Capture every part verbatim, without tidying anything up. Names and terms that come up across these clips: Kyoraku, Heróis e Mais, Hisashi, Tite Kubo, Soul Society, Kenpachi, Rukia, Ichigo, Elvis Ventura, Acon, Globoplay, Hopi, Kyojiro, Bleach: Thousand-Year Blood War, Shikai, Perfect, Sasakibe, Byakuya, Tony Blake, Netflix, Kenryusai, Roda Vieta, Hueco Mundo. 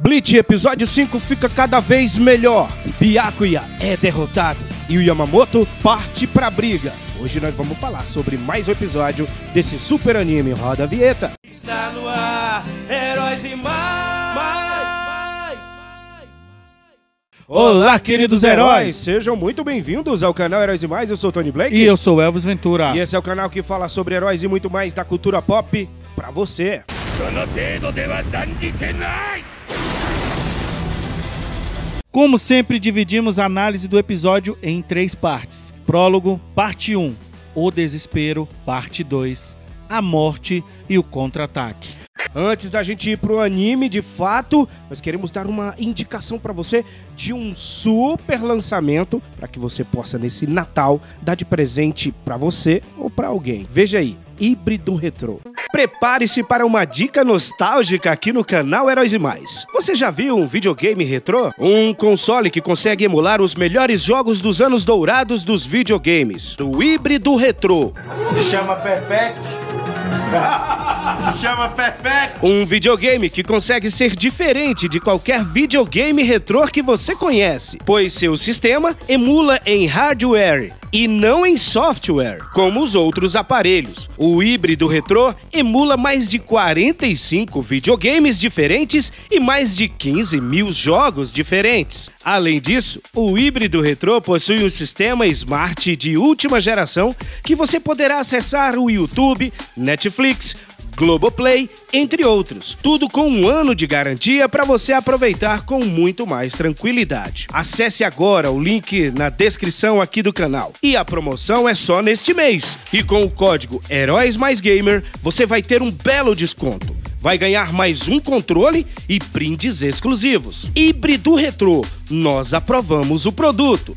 Bleach episódio cinco fica cada vez melhor. Byakuya é derrotado e o Yamamoto parte pra briga. Hoje nós vamos falar sobre mais um episódio desse super anime. Roda Vieta. Está no ar, Heróis e Mais! Olá, queridos heróis! Sejam muito bem-vindos ao canal Heróis e Mais. Eu sou o Tony Blake. E eu sou o Elvis Ventura. E esse é o canal que fala sobre heróis e muito mais da cultura pop pra você. Como sempre, dividimos a análise do episódio em três partes. Prólogo, parte um, o desespero, parte dois, a morte e o contra-ataque. Antes da gente ir pro anime, de fato, nós queremos dar uma indicação para você de um super lançamento para que você possa, nesse Natal, dar de presente para você ou para alguém. Veja aí, Híbrido Retrô. Prepare-se para uma dica nostálgica aqui no canal Heróis e Mais. Você já viu um videogame retrô? Um console que consegue emular os melhores jogos dos anos dourados dos videogames. Do Híbrido Retrô. Se chama Perfect. Se chama Perfect. Um videogame que consegue ser diferente de qualquer videogame retrô que você conhece, pois seu sistema emula em hardware e não em software, como os outros aparelhos. O Híbrido Retrô emula mais de quarenta e cinco videogames diferentes e mais de quinze mil jogos diferentes. Além disso, o Híbrido Retrô possui um sistema Smart de última geração que você poderá acessar o YouTube, Netflix, Globoplay, entre outros. Tudo com um ano de garantia para você aproveitar com muito mais tranquilidade. Acesse agora o link na descrição aqui do canal. E a promoção é só neste mês. E com o código Heróis Mais Gamer, você vai ter um belo desconto. Vai ganhar mais um controle e brindes exclusivos. Híbrido Retrô, nós aprovamos o produto.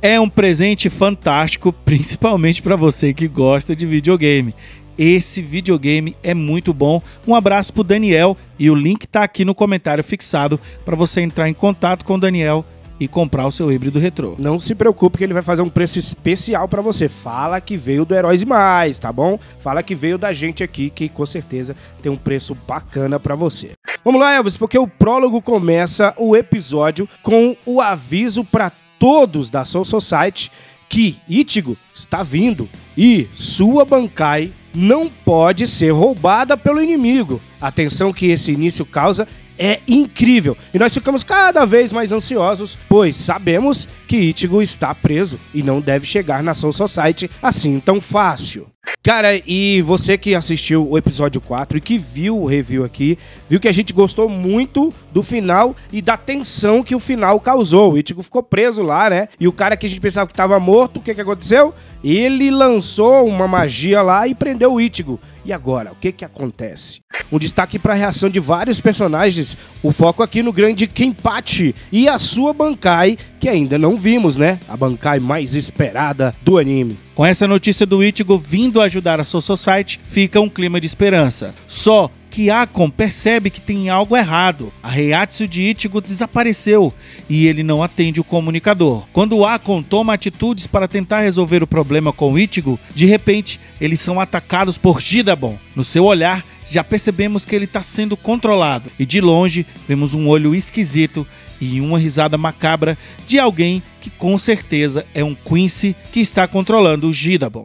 É um presente fantástico, principalmente para você que gosta de videogame. Esse videogame é muito bom. Um abraço pro Daniel e o link tá aqui no comentário fixado para você entrar em contato com o Daniel e comprar o seu Híbrido Retrô. Não se preocupe que ele vai fazer um preço especial para você. Fala que veio do Heróis e Mais, tá bom? Fala que veio da gente aqui, que com certeza tem um preço bacana para você. Vamos lá, Elvis, porque o prólogo começa o episódio com o aviso para todos da Soul Society que Ichigo está vindo e sua Bankai não pode ser roubada pelo inimigo. A tensão que esse início causa é incrível. E nós ficamos cada vez mais ansiosos, pois sabemos que Ichigo está preso e não deve chegar na Soul Society assim tão fácil. Cara, e você que assistiu o episódio quatro e que viu o review aqui, viu que a gente gostou muito do final e da tensão que o final causou. O Ichigo ficou preso lá, né? E o cara que a gente pensava que estava morto, o que que aconteceu? Ele lançou uma magia lá e prendeu o Ichigo. E agora, o que que acontece? Um destaque para a reação de vários personagens, o foco aqui no grande Kenpachi e a sua Bankai, que ainda não vimos, né? A Bankai mais esperada do anime. Com essa notícia do Ichigo vindo ajudar a Soul Society, fica um clima de esperança. Só que Acon percebe que tem algo errado. A Reiatsu de Ichigo desapareceu e ele não atende o comunicador. Quando Acon toma atitudes para tentar resolver o problema com Ichigo, de repente eles são atacados por Gidabon. No seu olhar, já percebemos que ele está sendo controlado e de longe vemos um olho esquisito e uma risada macabra de alguém que com certeza é um Quincy que está controlando o Gidabon.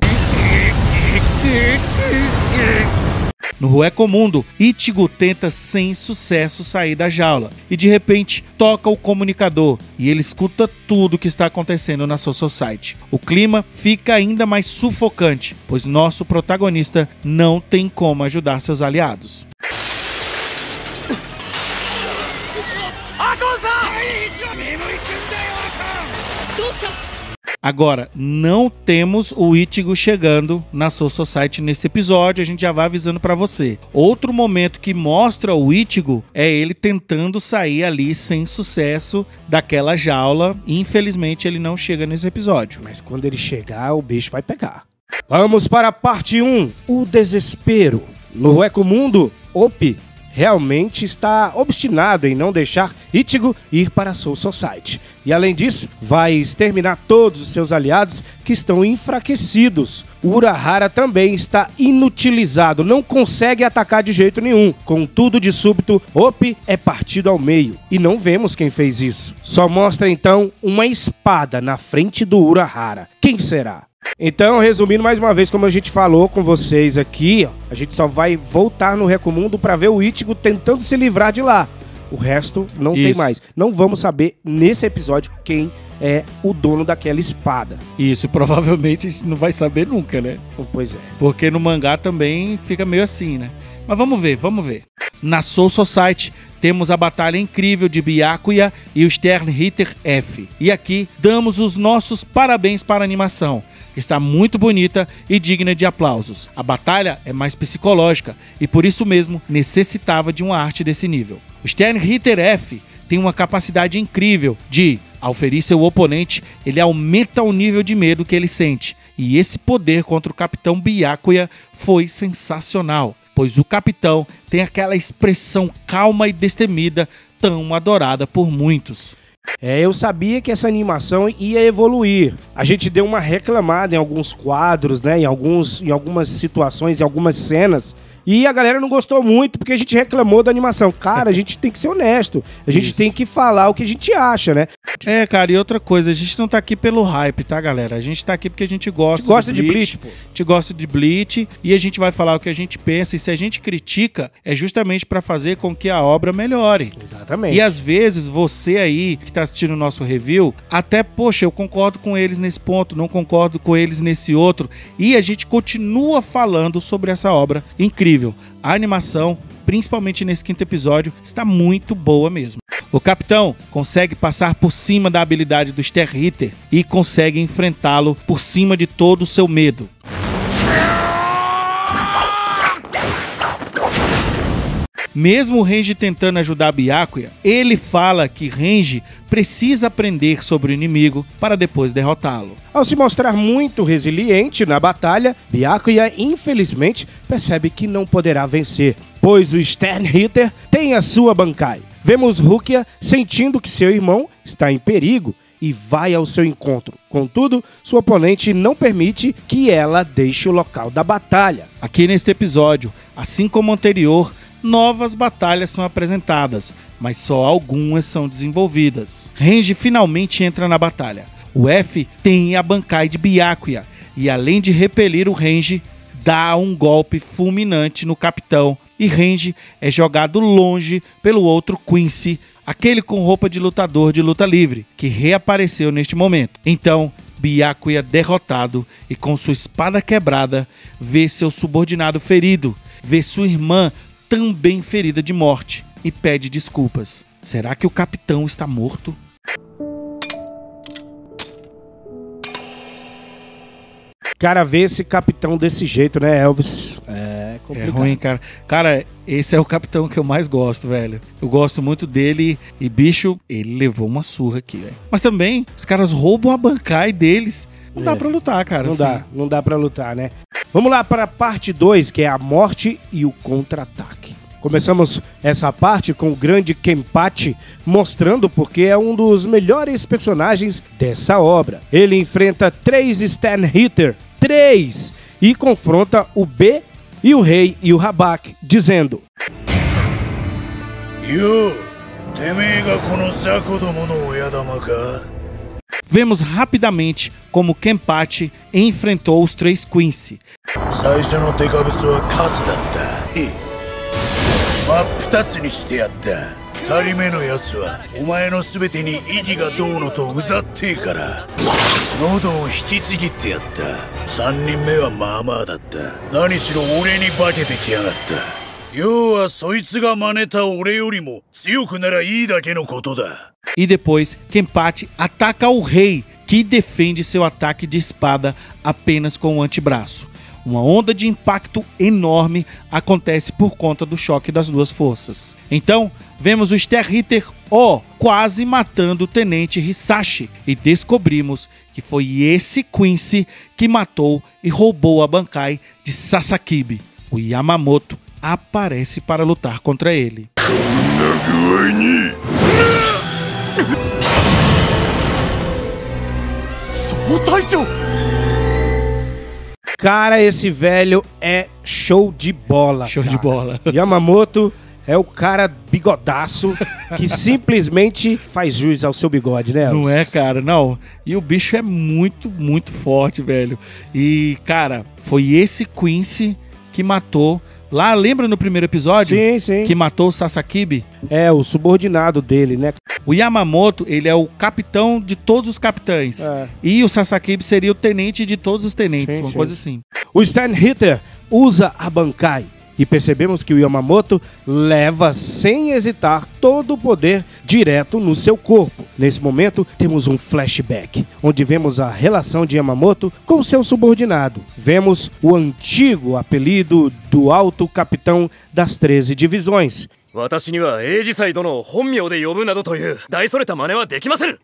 No Hueco Mundo, Ichigo tenta sem sucesso sair da jaula e de repente toca o comunicador e ele escuta tudo o que está acontecendo na Soul Society. O clima fica ainda mais sufocante, pois nosso protagonista não tem como ajudar seus aliados. Agora, não temos o Ichigo chegando na Soul Society nesse episódio, a gente já vai avisando pra você. Outro momento que mostra o Ichigo é ele tentando sair ali sem sucesso daquela jaula. Infelizmente, ele não chega nesse episódio. Mas quando ele chegar, o bicho vai pegar. Vamos para a parte um, o desespero. No Hueco Mundo, Hopi realmente está obstinado em não deixar Ichigo ir para a Soul Society. E além disso, vai exterminar todos os seus aliados que estão enfraquecidos. Urahara também está inutilizado, não consegue atacar de jeito nenhum. Contudo, de súbito, Hopi é partido ao meio. E não vemos quem fez isso. Só mostra então uma espada na frente do Urahara. Quem será? Então, resumindo mais uma vez, como a gente falou com vocês aqui, ó, a gente só vai voltar no Hueco Mundo para ver o Ichigo tentando se livrar de lá. O resto não Isso. tem mais. Não vamos saber nesse episódio quem é o dono daquela espada. Isso, provavelmente a gente não vai saber nunca, né? Pois é. Porque no mangá também fica meio assim, né? Mas vamos ver, vamos ver. Na Soul Society temos a batalha incrível de Byakuya e o Stern Ritter F. E aqui damos os nossos parabéns para a animação. Está muito bonita e digna de aplausos. A batalha é mais psicológica e por isso mesmo necessitava de uma arte desse nível. O Stern Ritter F tem uma capacidade incrível de, ao ferir seu oponente, ele aumenta o nível de medo que ele sente. E esse poder contra o Capitão Byakuya foi sensacional, pois o capitão tem aquela expressão calma e destemida tão adorada por muitos. É, eu sabia que essa animação ia evoluir. A gente deu uma reclamada em alguns quadros, né, em, alguns, em algumas situações, em algumas cenas. E a galera não gostou muito porque a gente reclamou da animação. Cara, a gente tem que ser honesto. A gente Isso. tem que falar o que a gente acha, né? É, cara, e outra coisa, a gente não tá aqui pelo hype, tá, galera? A gente tá aqui porque a gente gosta, gosta de Bleach. A gente gosta de Bleach e a gente vai falar o que a gente pensa. E se a gente critica, é justamente pra fazer com que a obra melhore. Exatamente. E às vezes você aí, que tá assistindo o nosso review, até, poxa, eu concordo com eles nesse ponto, não concordo com eles nesse outro. E a gente continua falando sobre essa obra incrível. A animação, principalmente nesse quinto episódio, está muito boa mesmo. O capitão consegue passar por cima da habilidade do Stern Ritter e consegue enfrentá-lo por cima de todo o seu medo. Mesmo o Renji tentando ajudar Byakuya, ele fala que Renji precisa aprender sobre o inimigo para depois derrotá-lo. Ao se mostrar muito resiliente na batalha, Byakuya infelizmente percebe que não poderá vencer, pois o Stern Ritter tem a sua Bankai. Vemos Rukia sentindo que seu irmão está em perigo e vai ao seu encontro. Contudo, sua oponente não permite que ela deixe o local da batalha. Aqui neste episódio, assim como o anterior, novas batalhas são apresentadas, mas só algumas são desenvolvidas. Renji finalmente entra na batalha. O F tem a Bankai de Byakuya e, além de repelir o Renji, dá um golpe fulminante no capitão e Renji é jogado longe pelo outro Quincy, aquele com roupa de lutador de luta livre, que reapareceu neste momento. Então, Byakuya, derrotado e com sua espada quebrada, vê seu subordinado ferido, vê sua irmã também ferida de morte e pede desculpas. Será que o capitão está morto? Cara, ver esse capitão desse jeito, né, Elvis? É complicado. É ruim, cara. Cara, esse é o capitão que eu mais gosto, velho. Eu gosto muito dele e, bicho, ele levou uma surra aqui, velho. Mas também, os caras roubam a Bankai deles. Não é. dá pra lutar, cara. Não assim. dá, não dá pra lutar, né? Vamos lá para a parte dois, que é a morte e o contra-ataque. Começamos essa parte com o grande Kenpachi, mostrando porque é um dos melhores personagens dessa obra. Ele enfrenta três Stern Ritter, três, e confronta o B e o Rei e o Habak, dizendo: Yo, temei ga kono zaku domo no oyadama ka? Vemos rapidamente como Kenpachi enfrentou os três Quincy. E depois, Kenpachi ataca o rei, que defende seu ataque de espada apenas com o antebraço. Uma onda de impacto enorme acontece por conta do choque das duas forças. Então, vemos o Stern Ritter O quase matando o tenente Hisashi e descobrimos que foi esse Quincy que matou e roubou a Bankai de Sasakibe, o Yamamoto, aparece para lutar contra ele. Cara, esse velho é show de bola. Show cara. de bola. Yamamoto é o cara bigodaço que simplesmente faz jus ao seu bigode, né, Elvis? Não é, cara, não. E o bicho é muito, muito forte, velho. E, cara, foi esse Quincy que matou... Lá, lembra no primeiro episódio? Sim, sim. Que matou o Sasakibe? É, o subordinado dele, né? O Yamamoto, ele é o capitão de todos os capitães. É. E o Sasakibe seria o tenente de todos os tenentes, sim, uma sim. coisa assim. O Stern Ritter usa a Bankai. E percebemos que o Yamamoto leva, sem hesitar, todo o poder direto no seu corpo. Nesse momento, temos um flashback, onde vemos a relação de Yamamoto com seu subordinado. Vemos o antigo apelido do alto capitão das treze divisões.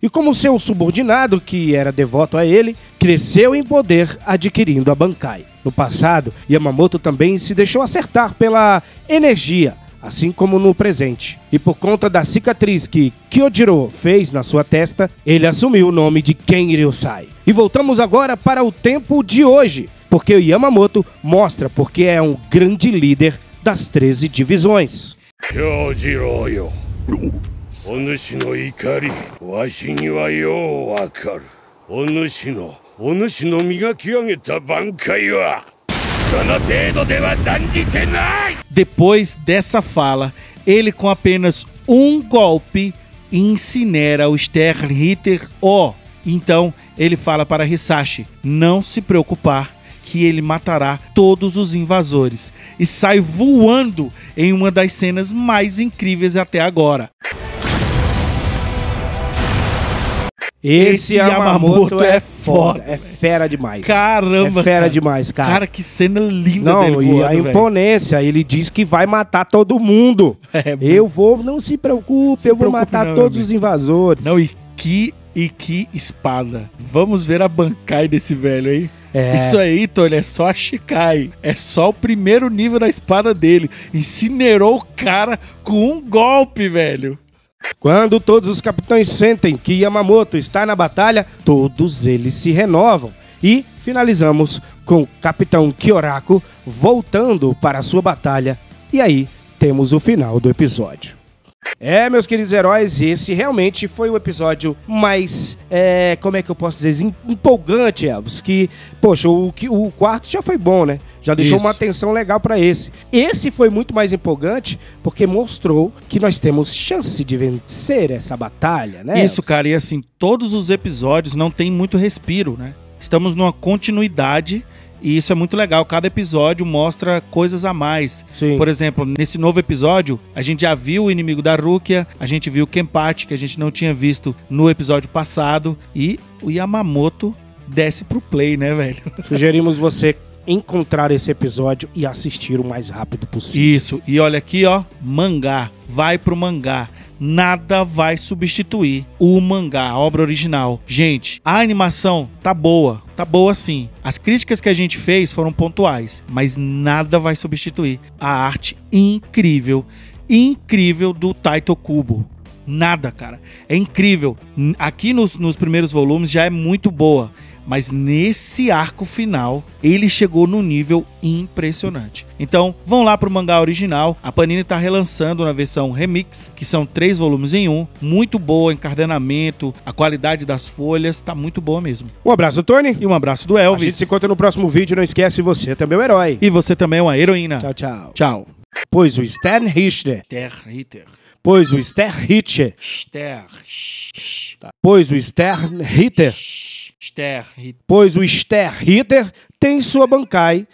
E como seu subordinado, que era devoto a ele, cresceu em poder adquirindo a Bankai. No passado, Yamamoto também se deixou acertar pela energia, assim como no presente. E por conta da cicatriz que Kyojiro fez na sua testa, ele assumiu o nome de Kenryusai. E voltamos agora para o tempo de hoje, porque o Yamamoto mostra porque é um grande líder das treze divisões. Kyojiro, onushi no ikari, washi ni wa you wakaru. Onushi no, onushi no migakiageta bankai wa sono teido de wa danjite nai. Depois dessa fala, ele com apenas um golpe incinera o Stern Ritter O. Então, ele fala para Hisashi não se preocupar, que ele matará todos os invasores, e sai voando em uma das cenas mais incríveis até agora. Esse, Esse Yamamoto, Yamamoto é foda. É fera demais. Caramba, É fera cara. demais, cara. Cara, que cena linda não, dele voando, e a véio. imponência. Ele diz que vai matar todo mundo. É, eu vou, não se preocupe, se eu vou matar não, todos os invasores. Não, e que, e que espada. Vamos ver a Bankai desse velho aí. É. Isso aí, Tony, é só a Shikai. É só o primeiro nível da espada dele. Incinerou o cara com um golpe, velho. Quando todos os capitães sentem que Yamamoto está na batalha, todos eles se renovam. E finalizamos com o capitão Kyoraku voltando para a sua batalha. E aí temos o final do episódio. É, meus queridos heróis, esse realmente foi o episódio mais, é, como é que eu posso dizer, empolgante, Elvis, que, poxa, o, o quarto já foi bom, né? Já deixou Isso. uma atenção legal pra esse. Esse foi muito mais empolgante, porque mostrou que nós temos chance de vencer essa batalha, né, Elvis? Isso, cara, e assim, todos os episódios não tem muito respiro, né? Estamos numa continuidade... E isso é muito legal, cada episódio mostra coisas a mais. Sim. Por exemplo, nesse novo episódio, a gente já viu o inimigo da Rukia, a gente viu o Kenpachi, que a gente não tinha visto no episódio passado, e o Yamamoto desce pro play, né, velho? Sugerimos você encontrar esse episódio e assistir o mais rápido possível. Isso, e olha aqui, ó, mangá, vai pro mangá. Nada vai substituir o mangá, a obra original. Gente, a animação tá boa, tá boa sim. As críticas que a gente fez foram pontuais, mas nada vai substituir a arte incrível, incrível do Tite Kubo. Nada, cara. É incrível. Aqui nos, nos primeiros volumes já é muito boa, mas nesse arco final, ele chegou num nível impressionante. Então, vão lá pro mangá original. A Panini tá relançando na versão Remix, que são três volumes em um. Muito boa, encadenamento, a qualidade das folhas, tá muito boa mesmo. Um abraço, Tony. E um abraço do Elvis. A gente se encontra no próximo vídeo. Não esquece, você também é um herói. E você também é uma heroína. Tchau, tchau. Tchau. Pois o Stern Ritter. Stern Ritter. Pois o Stern Ritter. Stern. Tá. Pois o Stern Ritter. Stern. Pois o Stern Ritter tem sua Bankai